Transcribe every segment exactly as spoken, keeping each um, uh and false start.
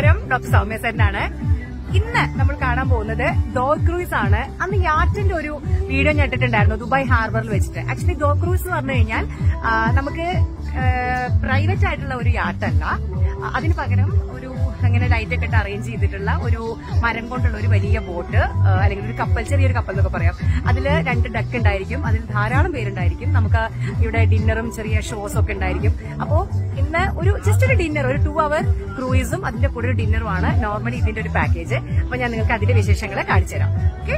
നമസ്കാരം, പ്രൊഫസർ സൗമ്യസേനാണ്. ഇന്ന് നമ്മൾ കാണാൻ പോകുന്നത് ഡോ ക്രൂയിസ് ആണ്. അന്ന് യാറ്റിന്റെ ഒരു വീഡിയോ ഞാൻ ഇട്ടിട്ടുണ്ടായിരുന്നു ദുബായ് ഹാർബറിൽ വെച്ചിട്ട്. ആക്ച്വലി ഡോ ക്രൂയിസ് എന്ന് പറഞ്ഞു കഴിഞ്ഞാൽ നമുക്ക് പ്രൈവറ്റ് ആയിട്ടുള്ള ഒരു യാറ്റല്ല, അതിന് പകരം ഒരു അങ്ങനെ ലൈറ്റൊക്കെ ഇട്ട് അറേഞ്ച് ചെയ്തിട്ടുള്ള ഒരു മരം കൊണ്ടുള്ള ഒരു വലിയ ബോട്ട്, അല്ലെങ്കിൽ ഒരു കപ്പൽ, ചെറിയൊരു കപ്പൽ എന്നൊക്കെ പറയാം. അതിൽ രണ്ട് ഡക്ക് ഉണ്ടായിരിക്കും, അതിൽ ധാരാളം പേരുണ്ടായിരിക്കും. നമുക്ക് ഇവിടെ ഡിന്നറും ചെറിയ ഷോസ് ഒക്കെ ഉണ്ടായിരിക്കും. അപ്പോൾ ഇന്ന് ഒരു ജസ്റ്റ് ഒരു ഡിന്നർ, ഒരു ടു അവർ ക്രൂയിസും അതിന്റെ കൂടെ ഒരു ഡിന്നറുമാണ് നോർമലി ഇതിന്റെ ഒരു പാക്കേജ്. അപ്പൊ ഞാൻ നിങ്ങൾക്ക് അതിന്റെ വിശേഷങ്ങൾ കാണിച്ചു തരാം. ഓക്കെ,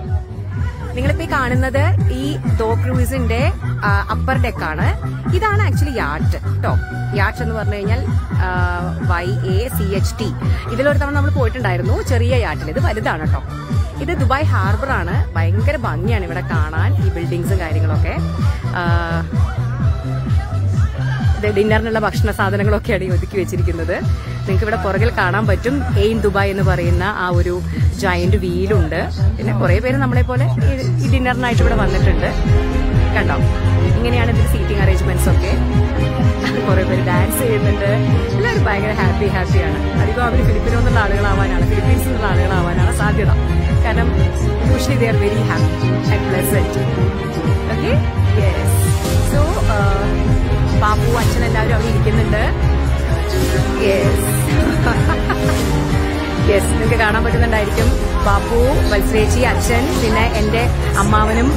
നിങ്ങളിപ്പോ കാണുന്നത് ഈ ഡോ ക്രൂയിസിന്റെ അപ്പർ ഡെക്കാണ്. ഇതാണ് ആക്ച്വലി യാട്ട് കേട്ടോ. യാട്ട് എന്ന് പറഞ്ഞു കഴിഞ്ഞാൽ Y A C H T. ഇതിലൊരു തവണ നമ്മൾ പോയിട്ടുണ്ടായിരുന്നു ചെറിയ യാട്ടിൽ. ഇത് വലുതാണ് കേട്ടോ. ഇത് ദുബായ് ഹാർബറാണ്. ഭയങ്കര ഭംഗിയാണ് ഇവിടെ കാണാൻ, ഈ ബിൽഡിങ്സും കാര്യങ്ങളൊക്കെ. ഡിന്നറിനുള്ള ഭക്ഷണ സാധനങ്ങളൊക്കെയാണ് ഈ ഒതുക്കി വെച്ചിരിക്കുന്നത്. നിങ്ങൾക്ക് ഇവിടെ പുറകിൽ കാണാൻ പറ്റും എയിം ദുബായ് എന്ന് പറയുന്ന ആ ഒരു ജയന്റ് വീലുണ്ട്. പിന്നെ കുറെ പേര് നമ്മളെ പോലെ ഈ ഡിന്നറിനായിട്ട് ഇവിടെ വന്നിട്ടുണ്ട് കണ്ടോ. ഇങ്ങനെയാണ് ഇതിൽ സീറ്റിംഗ് അറേഞ്ച്മെന്റ്സ് ഒക്കെ. കുറെ പേര് ഡാൻസ് ചെയ്യുന്നുണ്ട്. എല്ലാവരും ഭയങ്കര ഹാപ്പി ഹാപ്പിയാണ്. അധികം അവർ ഫിലിപ്പിനോ എന്നുള്ള ആളുകളാവാനാണ്, ഫിലിപ്പീൻസ് എന്നുള്ള ആളുകളാവാനാണ് സാധ്യത. കാരണം usually they are very happy and pleasant. Okay, yes. So Pappu അച്ഛൻ എല്ലാവരും അവിടെ ഇരിക്കുന്നുണ്ട്. യെസ് യെസ് നിങ്ങൾക്ക് കാണാൻ പറ്റുന്നുണ്ടായിരിക്കും. പാപ്പു, വത്സേച്ചി, അച്ഛൻ, പിന്നെ എന്റെ അമ്മാവനും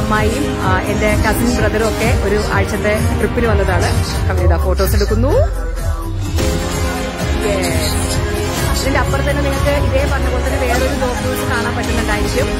അമ്മായിയും എന്റെ കസിൻ ബ്രദറും ഒക്കെ ഒരു ആഴ്ചത്തെ ട്രിപ്പിൽ വന്നതാണ്. കവിത ഫോട്ടോസ് എടുക്കുന്നു. ഇതിന്റെ അപ്പുറം തന്നെ നിങ്ങൾക്ക് ഇതേ പറഞ്ഞ പോലെ തന്നെ വേറൊരു ഫോട്ടോസ് കാണാൻ പറ്റുന്നുണ്ടായിരിക്കും.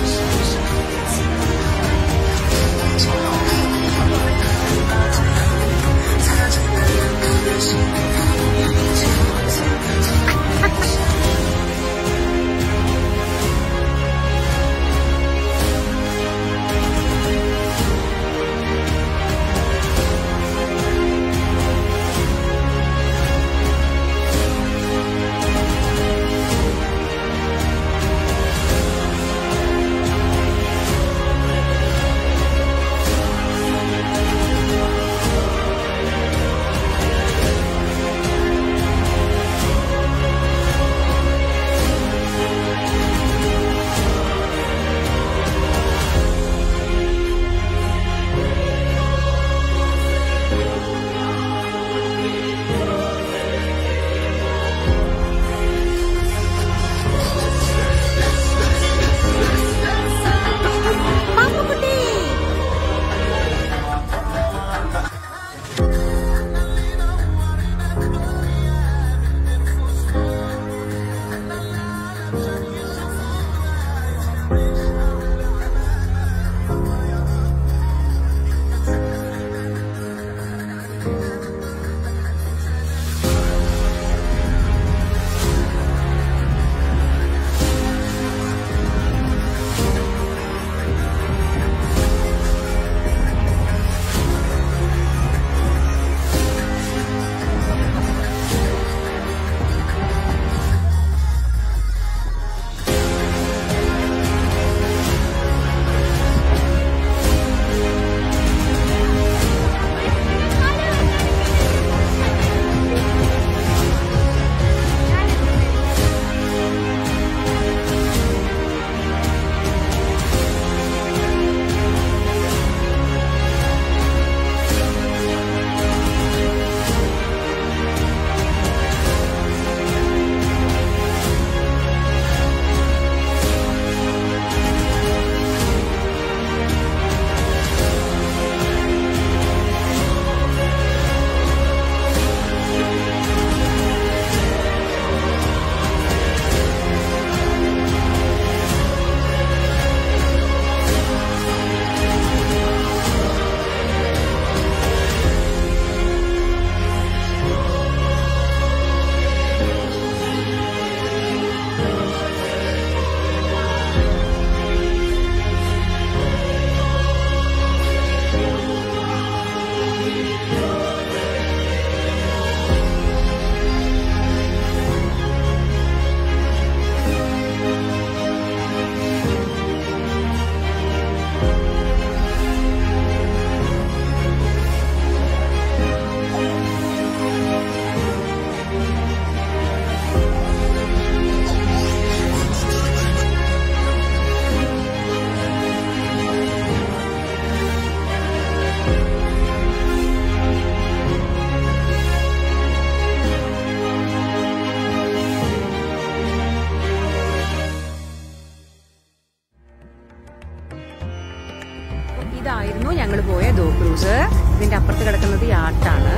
ഇതായിരുന്നു ഞങ്ങൾ പോയ ദോ ക്രൂസ്. ഇതിന്റെ അപ്പുറത്ത് കിടക്കുന്നത് യാട്ടാണ്.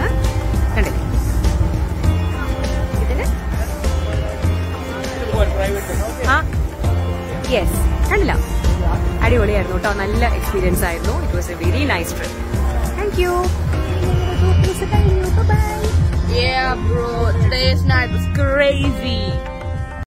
കണ്ടില്ലേ ഇതിന്? ആ യെസ്, കണ്ടില്ല? അടിപൊളിയായിരുന്നു കേട്ടോ, നല്ല എക്സ്പീരിയൻസ് ആയിരുന്നു. It was a very nice trip. Thank you. Yeah bro, today's night was crazy.